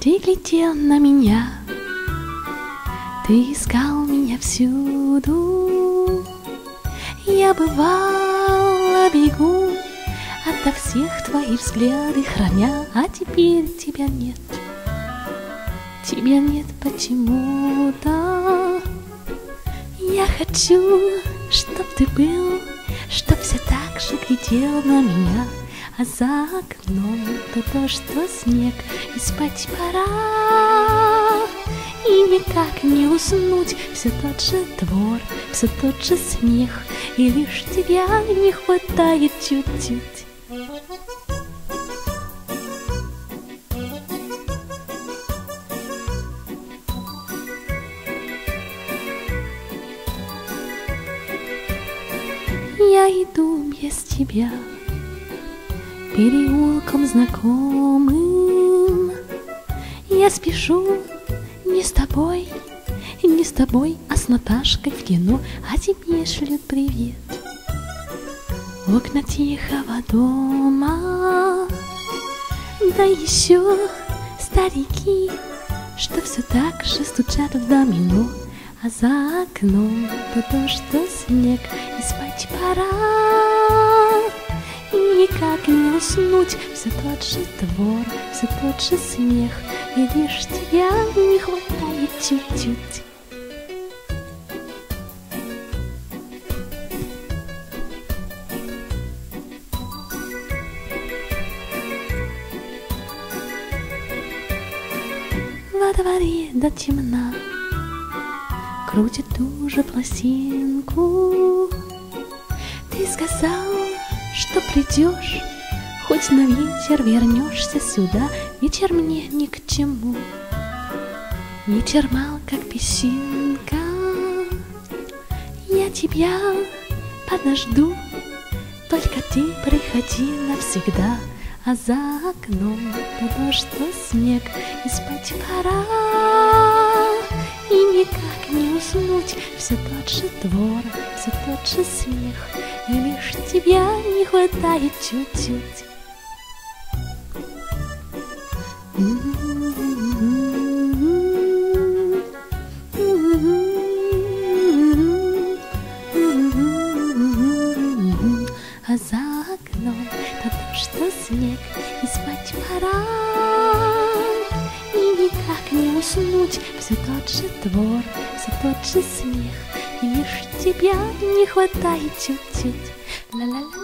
Ты глядел на меня, ты искал меня всюду. Я бывала бегу, ото всех твои взгляды храня, а теперь тебя нет. Тебя нет почему-то. Я хочу, чтоб ты был, чтоб все так же глядел на меня. А за окном то дождь, то снег, и спать пора. И никак не уснуть, все тот же двор, все тот же смех, и лишь тебя не хватает чуть-чуть. Я иду без тебя переулком знакомым. Я спешу не с тобой, не с тобой, а с Наташкой в кино. А тебе шлют привет в окна тихого дома. Да еще старики, что все так же стучат в домино. А за окном то дождь, то снег, и спать пора. И никак не уснуть, все тот же двор, все тот же смех, и лишь тебя не хватает чуть-чуть. Во дворе до темна крутит ту же пластинку. Ты сказал, что придешь, хоть на ветер вернешься сюда. Вечер мне ни к чему, вечер мал, как песенка. Я тебя подожду, только ты приходи навсегда. А за окном то дождь, то снег, и спать пора. И никак не уснуть, все тот же двор, все тот же смех, и лишь тебя не хватает чуть-чуть. А за окном то дождь, то снег, и спать пора. И никак не уснуть, все тот же двор, все тот же смех, и лишь тебя не хватает чуть-чуть. Ла-ла-ла.